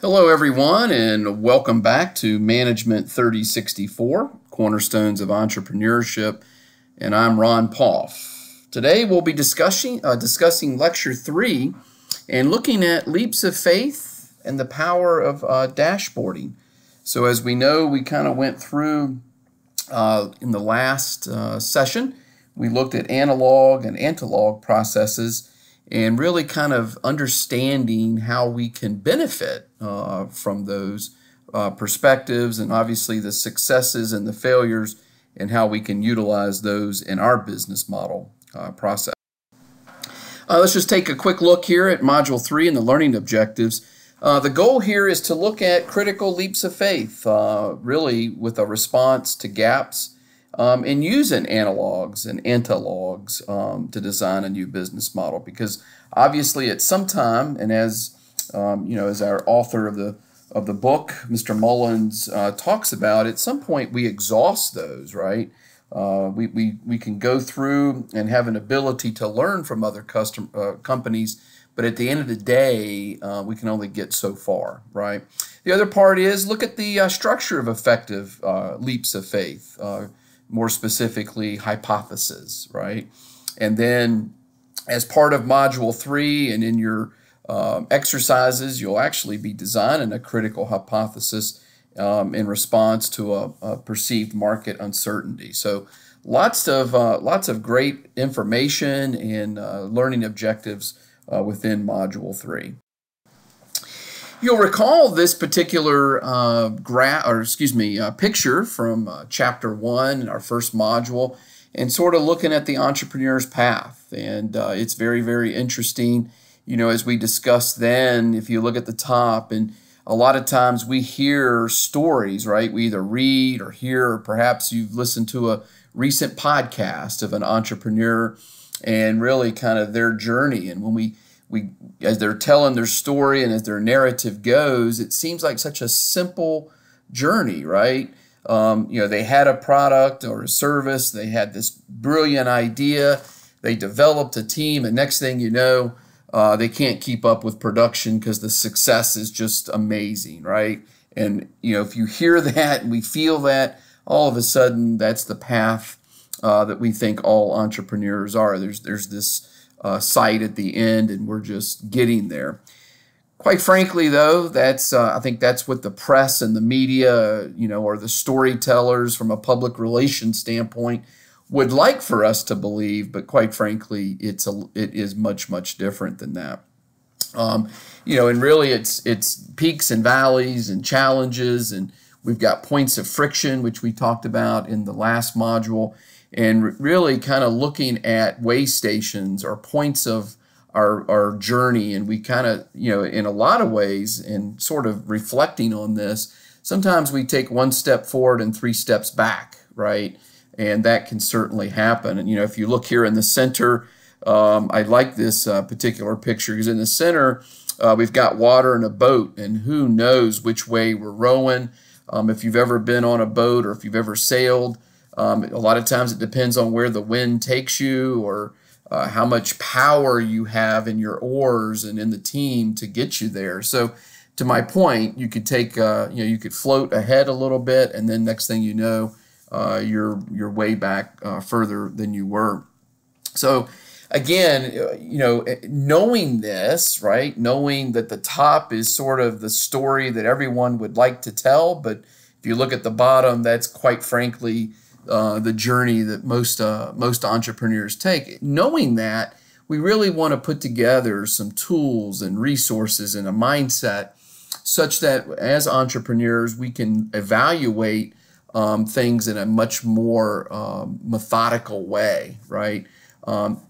Hello everyone, and welcome back to Management 3064, Cornerstones of Entrepreneurship, and I'm Ron Poff. Today we'll be discussing Lecture 3 and looking at leaps of faith and the power of dashboarding. So as we know, we kind of went through in the last session, we looked at analog and antilog processes and really kind of understanding how we can benefit from those perspectives, and obviously the successes and the failures and how we can utilize those in our business model process. Let's just take a quick look here at Module 3 and the learning objectives. The goal here is to look at critical leaps of faith, really with a response to gaps and using analogs and antilogs to design a new business model, because obviously at some time, and as you know, as our author of the book, Mr. Mullins, talks about, at some point we exhaust those, right? We can go through and have an ability to learn from other companies, but at the end of the day, we can only get so far, right? The other part is look at the structure of effective leaps of faith. More specifically, hypotheses, right? And then as part of Module 3 and in your exercises, you'll actually be designing a critical hypothesis in response to a perceived market uncertainty. So lots of great information and learning objectives within Module 3. You'll recall this particular picture from Chapter 1 in our first module, and sort of looking at the entrepreneur's path. And it's very, very interesting. You know, as we discussed then, if you look at the top, and a lot of times we hear stories, right? We either read or hear, or perhaps you've listened to a recent podcast of an entrepreneur and really kind of their journey. And when we, as they're telling their story and as their narrative goes, it seems like such a simple journey, right? You know, they had a product or a service, they had this brilliant idea, they developed a team, and next thing you know, they can't keep up with production because the success is just amazing, right? And, you know, if you hear that and we feel that, all of a sudden, that's the path that we think all entrepreneurs are. There's this site at the end, and we're just getting there. Quite frankly, though, that's I think that's what the press and the media, you know, or the storytellers from a public relations standpoint would like for us to believe. But quite frankly, it is much different than that. You know, and really, it's peaks and valleys and challenges, and we've got points of friction, which we talked about in the last module. And really kind of looking at way stations or points of our journey. And we kind of, you know, in a lot of ways, and sort of reflecting on this, sometimes we take one step forward and three steps back, right? And that can certainly happen. And, you know, if you look here in the center, I like this particular picture, because in the center, we've got water and a boat, and who knows which way we're rowing. If you've ever been on a boat, or if you've ever sailed, a lot of times it depends on where the wind takes you, or how much power you have in your oars and in the team to get you there. So to my point, you could take, you know, you could float ahead a little bit, and then next thing you know, you're way back further than you were. So again, you know, knowing this, right, knowing that the top is sort of the story that everyone would like to tell, but if you look at the bottom, that's quite frankly the journey that most entrepreneurs take. Knowing that, we really want to put together some tools and resources and a mindset such that as entrepreneurs, we can evaluate things in a much more methodical way, right?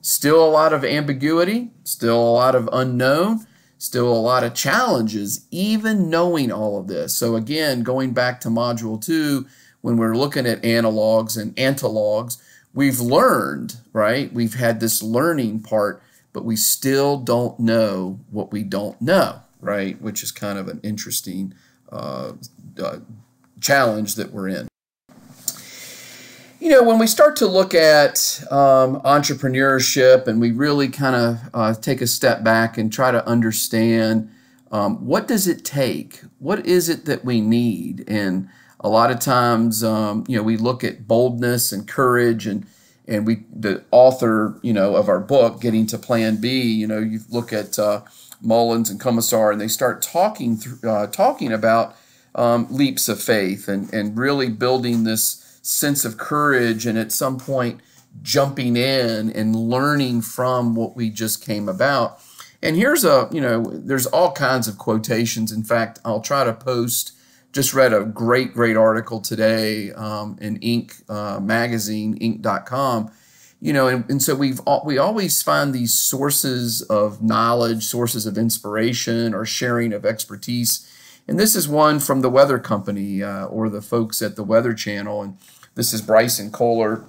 Still a lot of ambiguity, still a lot of unknown, still a lot of challenges, even knowing all of this. So again, going back to Module 2, when we're looking at analogs and antilogs, we've learned, right? We've had this learning part, but we still don't know what we don't know, right? Which is kind of an interesting challenge that we're in. You know, when we start to look at entrepreneurship, and we really kind of take a step back and try to understand What does it take? What is it that we need? And a lot of times, you know, we look at boldness and courage, and the author, you know, of our book, Getting to Plan B, you know, you look at Mullins and Komisar, and they start talking about leaps of faith and really building this sense of courage, and at some point jumping in and learning from what we just came about. And here's a, you know, there's all kinds of quotations. In fact, I'll try to post, just read a great, great article today in Inc. Magazine, Inc.com, you know, and so we always find these sources of knowledge, sources of inspiration or sharing of expertise. And this is one from the Weather Company or the folks at the Weather Channel. And this is Bryson Kohler,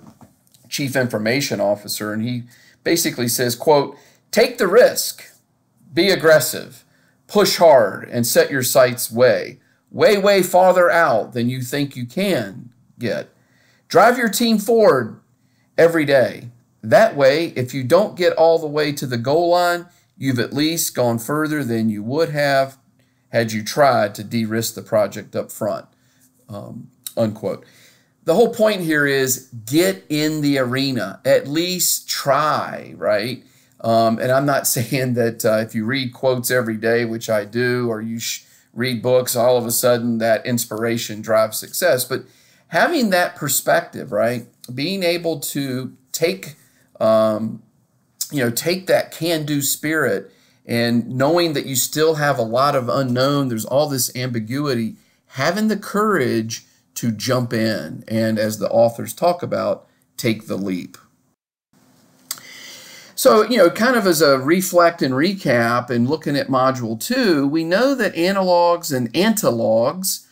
Chief Information Officer. And he basically says, quote, "Take the risk. Be aggressive, push hard, and set your sights way farther out than you think you can get. Drive your team forward every day. That way, if you don't get all the way to the goal line, you've at least gone further than you would have had you tried to de-risk the project up front," unquote. The whole point here is get in the arena, at least try, right? And I'm not saying that if you read quotes every day, which I do, or you read books, all of a sudden that inspiration drives success. But having that perspective, right, being able to take, you know, take that can-do spirit and knowing that you still have a lot of unknown, there's all this ambiguity, having the courage to jump in and, as the authors talk about, take the leap. So, you know, kind of as a reflect and recap and looking at Module 2, we know that analogs and antilogs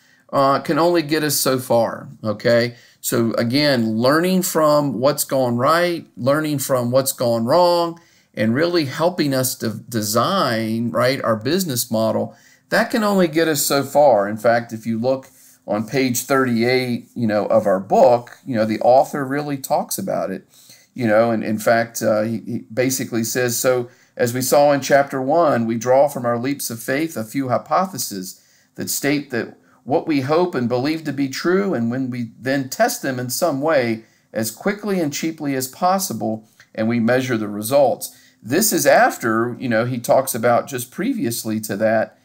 can only get us so far, okay? So, again, learning from what's gone right, learning from what's gone wrong, and really helping us to design, right, our business model, that can only get us so far. In fact, if you look on page 38, you know, of our book, you know, the author really talks about it. You know, and in fact, he basically says, so as we saw in Chapter 1, we draw from our leaps of faith a few hypotheses that state that what we hope and believe to be true, and when we then test them in some way as quickly and cheaply as possible, and we measure the results. This is after, you know, he talks about just previously to that,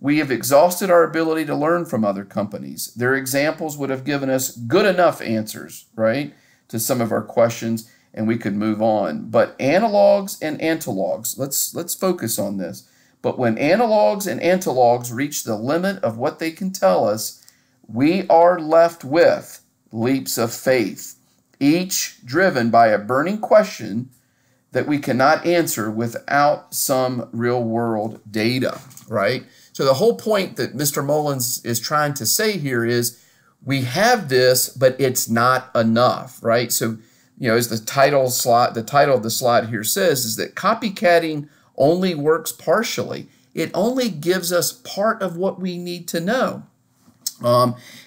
we have exhausted our ability to learn from other companies. Their examples would have given us good enough answers, right, to some of our questions, and we could move on. But analogs and antilogs, let's focus on this. But when analogs and antilogs reach the limit of what they can tell us, we are left with leaps of faith, each driven by a burning question that we cannot answer without some real-world data, right? So the whole point that Mr. Mullins is trying to say here is, we have this, but it's not enough, right? So, you know, as the title of the slide here says, is that copycatting only works partially. It only gives us part of what we need to know.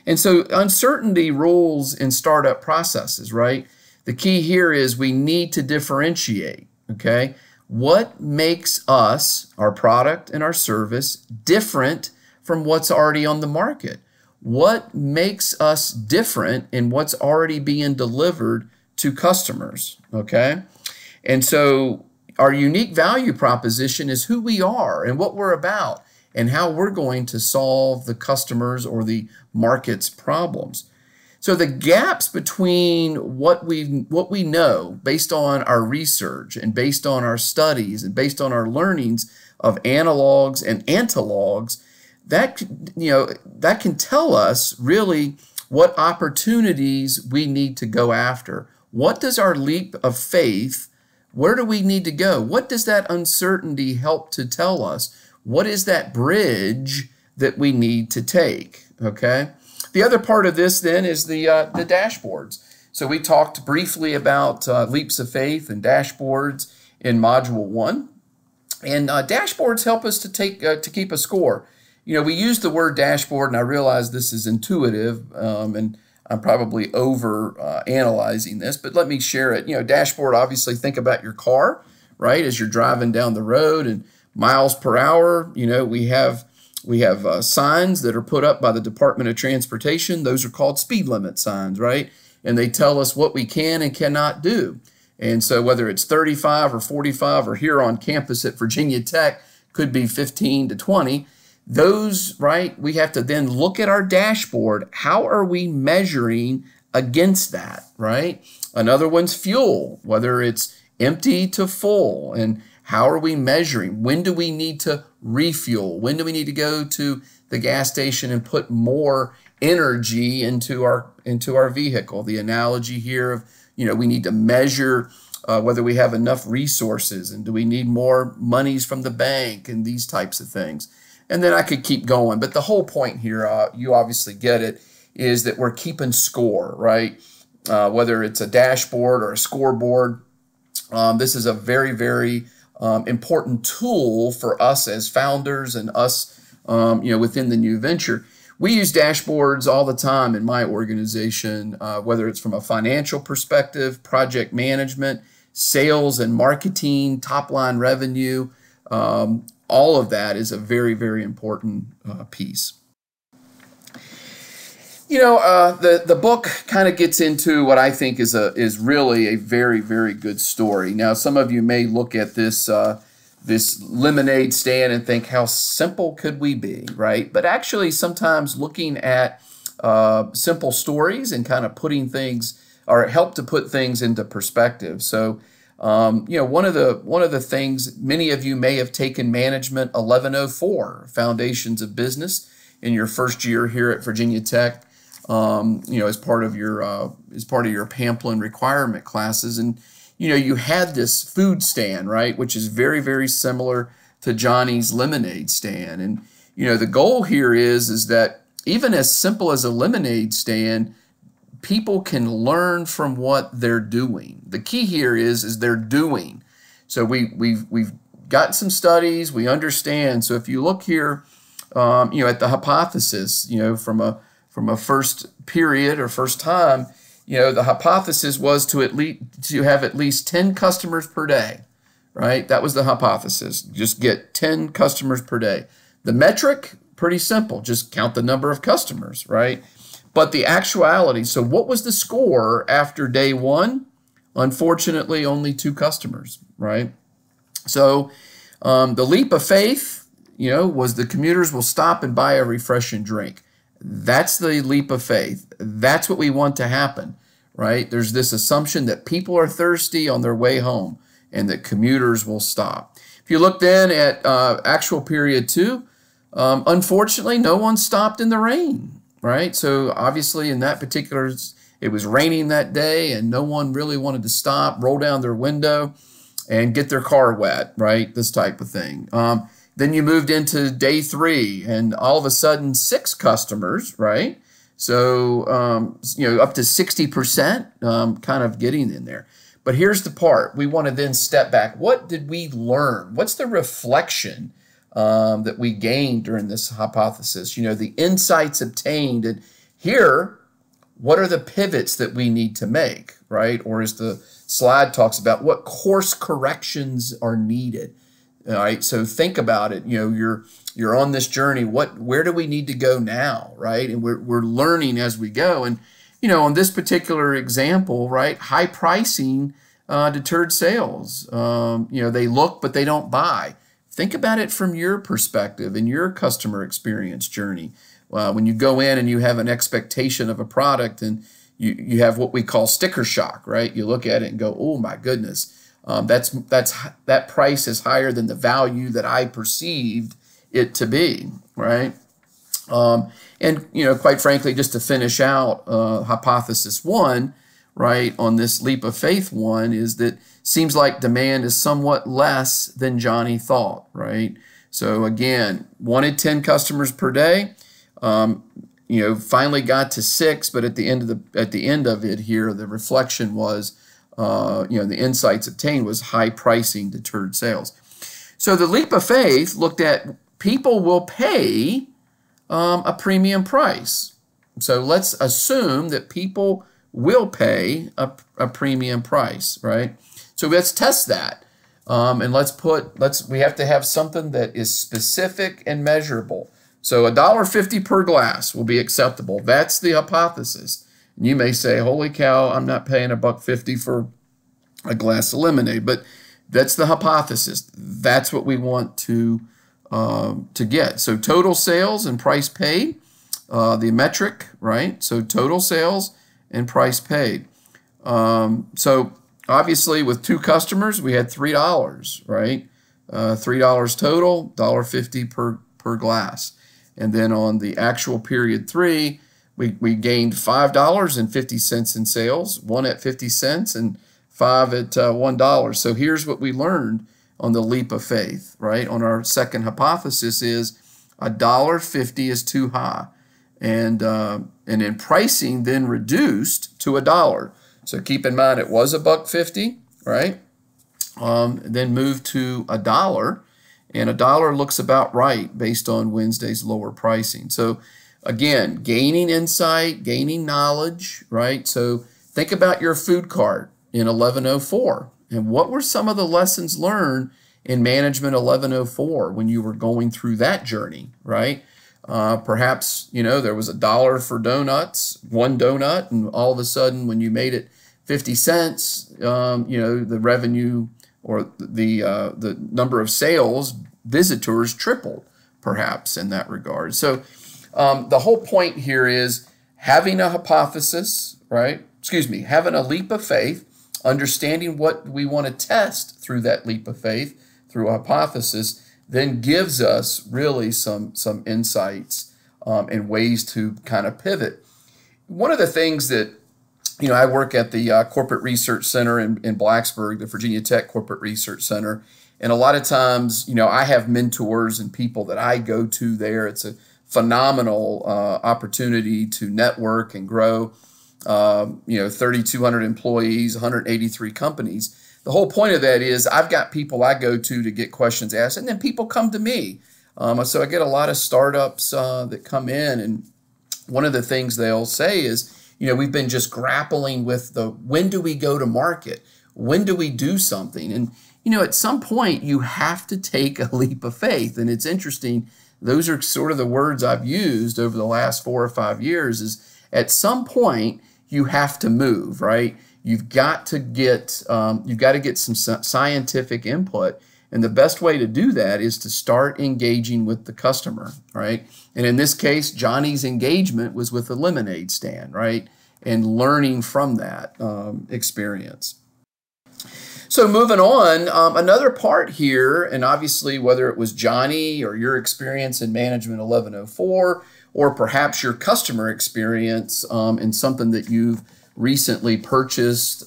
And so uncertainty rules in startup processes, right? The key here is we need to differentiate, okay? What makes us, our product and our service, different from what's already on the market? What makes us different in what's already being delivered to customers, okay? And so our unique value proposition is who we are and what we're about and how we're going to solve the customers or the market's problems. So the gaps between what we know based on our research and based on our studies and based on our learnings of analogs and antilogs, that, you know, that can tell us really what opportunities we need to go after. What does our leap of faith, where do we need to go? What does that uncertainty help to tell us? What is that bridge that we need to take, okay? The other part of this then is the dashboards. So we talked briefly about leaps of faith and dashboards in Module 1. And dashboards help us to keep a score. You know, we use the word dashboard, and I realize this is intuitive, and I'm probably over-analyzing this, but let me share it. You know, dashboard, obviously, think about your car, right, as you're driving down the road, and miles per hour. You know, we have signs that are put up by the Department of Transportation. Those are called speed limit signs, right? And they tell us what we can and cannot do. And so whether it's 35 or 45 or here on campus at Virginia Tech could be 15 to 20, those, right, we have to then look at our dashboard. How are we measuring against that, right? Another one's fuel, whether it's empty to full, and how are we measuring? When do we need to refuel? When do we need to go to the gas station and put more energy into our vehicle? The analogy here of, you know, we need to measure whether we have enough resources, and do we need more monies from the bank, and these types of things. And then I could keep going, but the whole point here, you obviously get it, is that we're keeping score, right? Whether it's a dashboard or a scoreboard, this is a very, very important tool for us as founders and us, you know, within the new venture. We use dashboards all the time in my organization, whether it's from a financial perspective, project management, sales and marketing, top line revenue. All of that is a very, very important piece. You know, the book kind of gets into what I think is really a very, very good story. Now, some of you may look at this this lemonade stand and think, how simple could we be, right? But actually, sometimes looking at simple stories and kind of putting things, or help to put things into perspective. So, you know, one of the things, many of you may have taken Management 1104, Foundations of Business, in your first year here at Virginia Tech. You know, as part of your Pamplin requirement classes. And, you know, you had this food stand, right, which is very, very similar to Johnny's lemonade stand. And, you know, the goal here is that even as simple as a lemonade stand, people can learn from what they're doing. The key here is they're doing. So we've got some studies, we understand. So if you look here, you know, at the hypothesis, you know, from a first period or first time, you know, the hypothesis was to have at least 10 customers per day, right? That was the hypothesis. Just get 10 customers per day. The metric, pretty simple. Just count the number of customers, right? But the actuality, so what was the score after day one? Unfortunately, only 2 customers, right? So the leap of faith, you know, was the commuters will stop and buy a refreshing drink. That's the leap of faith. That's what we want to happen, right? There's this assumption that people are thirsty on their way home and that commuters will stop. If you look then at actual period 2, unfortunately, no one stopped in the rain, right? So obviously in that particular, it was raining that day and no one really wanted to stop, roll down their window and get their car wet, right? This type of thing. Then you moved into day 3 and all of a sudden 6 customers, right? So, you know, up to 60% kind of getting in there. But here's the part. We want to then step back. What did we learn? What's the reflection that we gained during this hypothesis? You know, the insights obtained. And here, what are the pivots that we need to make, right? Or as the slide talks about, what course corrections are needed? All right, so think about it. You know, you're on this journey. Where do we need to go now, right? And we're learning as we go. And you know, on this particular example, right, high pricing deterred sales. You know, they look but they don't buy. Think about it from your perspective and your customer experience journey. When you go in and you have an expectation of a product, and you have what we call sticker shock, right? You look at it and go, oh my goodness. That price is higher than the value that I perceived it to be, right? And, you know, quite frankly, just to finish out hypothesis 1, right, on this leap of faith 1, is that seems like demand is somewhat less than Johnny thought, right? So again, wanted 10 customers per day, you know, finally got to 6, but at the end of it here, the reflection was, you know, the insights obtained was high pricing deterred sales. So the leap of faith looked at people will pay a premium price. So let's assume that people will pay a premium price, right? So let's test that. And we have to have something that is specific and measurable. So $1.50 per glass will be acceptable. That's the hypothesis. And you may say, holy cow, I'm not paying $1.50 for a glass of lemonade. But that's the hypothesis. That's what we want to get. So total sales and price paid, the metric, right? So total sales and price paid. So obviously with two customers, we had $3, right? $3 total, $1.50 per glass. And then on the actual period three, we gained $5.50 in sales, one at 50 cents and five at $1. So here's what we learned on the leap of faith, right? On our second hypothesis is $1.50 is too high. And in pricing then reduced to $1. So keep in mind, it was $1.50, right? Then moved to $1. And $1 looks about right based on Wednesday's lower pricing. So again, gaining insight, gaining knowledge, right? So think about your food cart in 1104. And what were some of the lessons learned in Management 1104 when you were going through that journey, right? Perhaps, you know, there was $1 for donuts, one donut, and all of a sudden when you made it 50 cents, you know, the revenue or the number of sales visitors tripled, perhaps, in that regard. So the whole point here is having a hypothesis, right? Excuse me, having a leap of faith, understanding what we want to test through that leap of faith, through a hypothesis, then gives us really some insights and ways to kind of pivot. One of the things that you know, I work at the Corporate Research Center in Blacksburg, the Virginia Tech Corporate Research Center. And a lot of times, you know, I have mentors and people that I go to there. It's a phenomenal opportunity to network and grow, you know, 3,200 employees, 183 companies. The whole point of that is I've got people I go to get questions asked, and then people come to me. So I get a lot of startups that come in, and one of the things they'll say is, you know, we've been just grappling with the when do we go to market? When do we do something? And, you know, at some point you have to take a leap of faith. And it's interesting. Those are sort of the words I've used over the last 4 or 5 years is at some point you have to move, right? You've got to get some scientific input. And the best way to do that is to start engaging with the customer, right? And in this case, Johnny's engagement was with the lemonade stand, right? And learning from that experience. So moving on, another part here, and obviously whether it was Johnny or your experience in Management 1104, or perhaps your customer experience in something that you've recently purchased,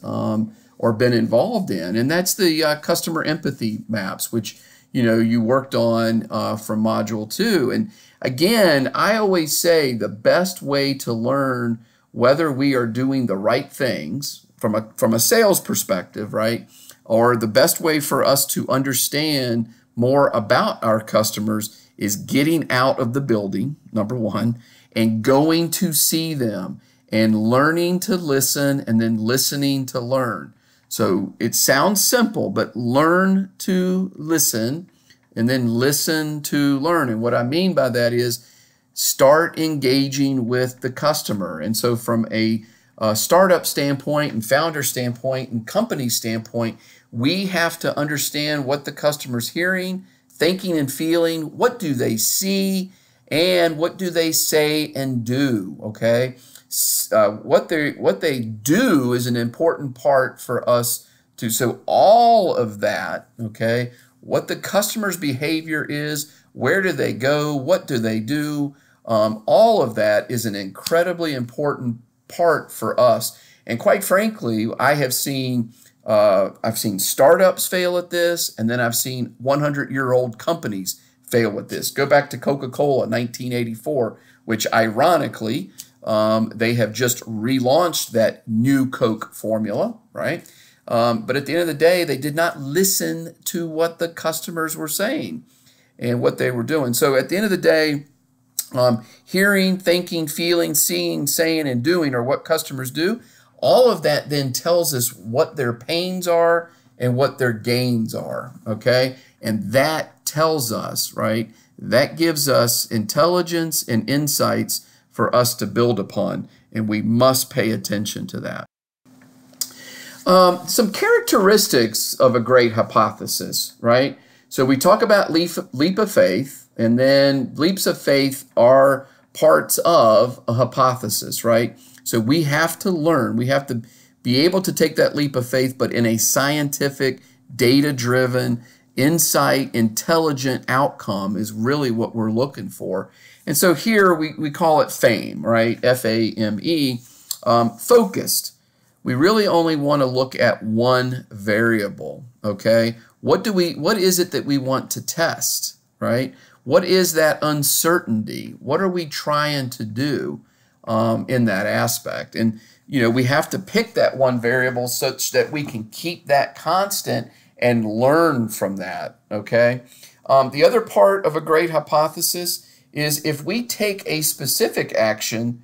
or been involved in. And that's the customer empathy maps, which, you know, you worked on from module 2. And again, I always say the best way to learn whether we are doing the right things from a sales perspective, right? Or the best way for us to understand more about our customers is getting out of the building, number 1, and going to see them and learning to listen and then listening to learn. So it sounds simple, but learn to listen and then listen to learn. And what I mean by that is start engaging with the customer. And so from a startup standpoint and founder standpoint and company standpoint, we have to understand what the customer's hearing, thinking and feeling. What do they see and what do they say and do, okay? What they do is an important part for us to, so all of that, okay, what the customer's behavior is, where do they go, what do they do, all of that is an incredibly important part for us. And quite frankly, I have seen, I've seen startups fail at this, and then I've seen 100-year-old companies fail at this. Go back to Coca-Cola, 1984, which ironically, they have just relaunched that new Coke formula, right? But at the end of the day, they did not listen to what the customers were saying and what they were doing. So at the end of the day, hearing, thinking, feeling, seeing, saying, and doing are what customers do. All of that then tells us what their pains are and what their gains are, okay? And that tells us, right, that gives us intelligence and insights for us to build upon, and we must pay attention to that. Some characteristics of a great hypothesis, right? So we talk about leap of faith, and then leaps of faith are parts of a hypothesis, right? So we have to learn, we have to be able to take that leap of faith, but in a scientific, data-driven, insight, intelligent outcome is really what we're looking for. And so here we call it FAME, right? F-A-M-E, focused. We really only want to look at one variable, okay? What is it that we want to test, right? What is that uncertainty? What are we trying to do in that aspect? And, you know, we have to pick that one variable such that we can keep that constant and learn from that, okay? The other part of a great hypothesis is if we take a specific action,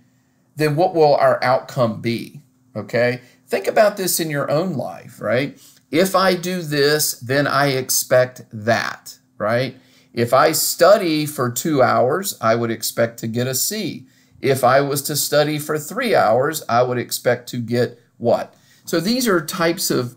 then what will our outcome be, okay? Think about this in your own life, right? If I do this, then I expect that, right? If I study for 2 hours, I would expect to get a C. If I was to study for 3 hours, I would expect to get what? So these are types of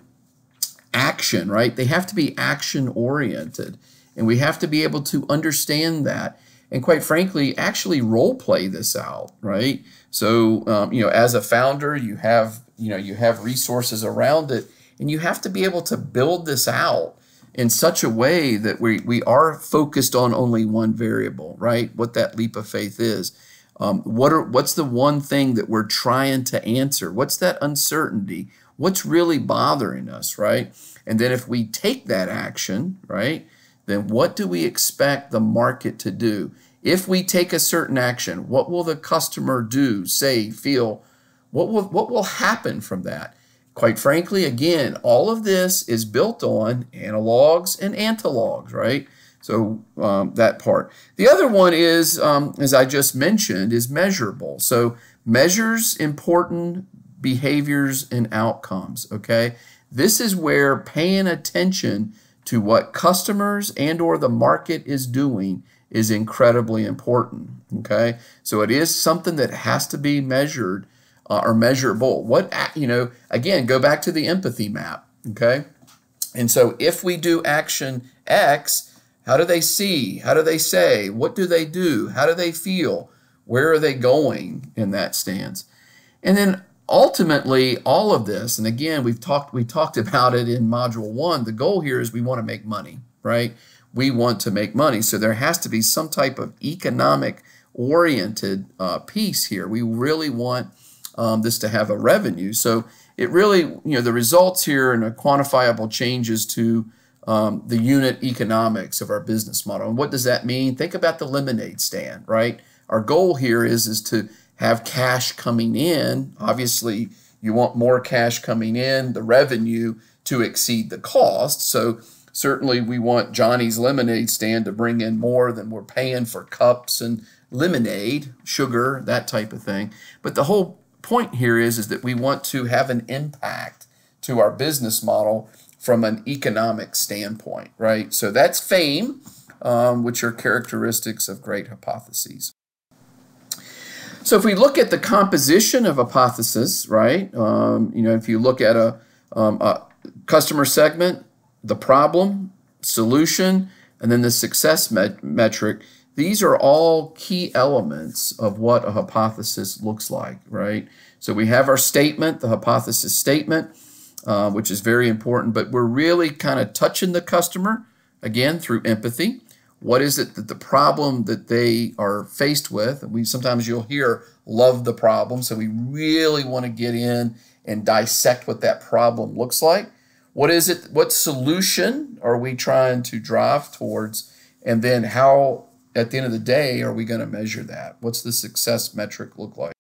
action, right? They have to be action-oriented, and we have to be able to understand that, and quite frankly, actually role-play this out, right? So, you know, as a founder, you have resources around it, and you have to be able to build this out in such a way that we are focused on only one variable, right? What that leap of faith is. What's the one thing that we're trying to answer? What's that uncertainty? What's really bothering us, right? And then if we take that action, right, then what do we expect the market to do? If we take a certain action, what will the customer do, say, feel? What will happen from that? Quite frankly, again, all of this is built on analogs and antilogs, right? So that part. The other one is, as I just mentioned, is measurable. So measures important behaviors and outcomes, okay? This is where paying attention to what customers and or the market is doing is incredibly important, okay? So it is something that has to be measured or measurable. What, you know, again, go back to the empathy map, okay? And so if we do action X, how do they see? How do they say? What do they do? How do they feel? Where are they going in that stance? And then ultimately, all of this, and again, we talked about it in module one, the goal here is we want to make money, right? We want to make money. So there has to be some type of economic-oriented piece here. We really want this to have a revenue. So it really, you know, the results here and a quantifiable changes to the unit economics of our business model. And what does that mean? Think about the lemonade stand, right? Our goal here is to have cash coming in. Obviously, you want more cash coming in, the revenue to exceed the cost. So certainly we want Johnny's lemonade stand to bring in more than we're paying for cups and lemonade, sugar, that type of thing. But the whole point here is that we want to have an impact to our business model from an economic standpoint, right? So that's FAME, which are characteristics of great hypotheses. So if we look at the composition of hypothesis, right? You know, if you look at a customer segment, the problem, solution, and then the success metric, these are all key elements of what a hypothesis looks like, right? So we have our statement, the hypothesis statement, which is very important, but we're really kind of touching the customer, again, through empathy. What is it that the problem that they are faced with? And sometimes you'll hear, love the problem, so we really want to get in and dissect what that problem looks like. What is it, what solution are we trying to drive towards? And then how, at the end of the day, are we going to measure that? What's the success metric look like?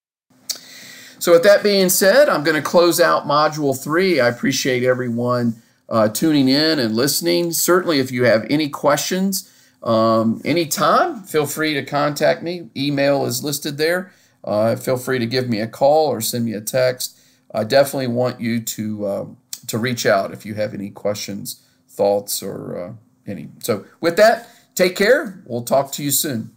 So with that being said, I'm going to close out Module 3. I appreciate everyone tuning in and listening. Certainly, if you have any questions anytime, feel free to contact me. Email is listed there. Feel free to give me a call or send me a text. I definitely want you to reach out if you have any questions, thoughts, or any. So with that, take care. We'll talk to you soon.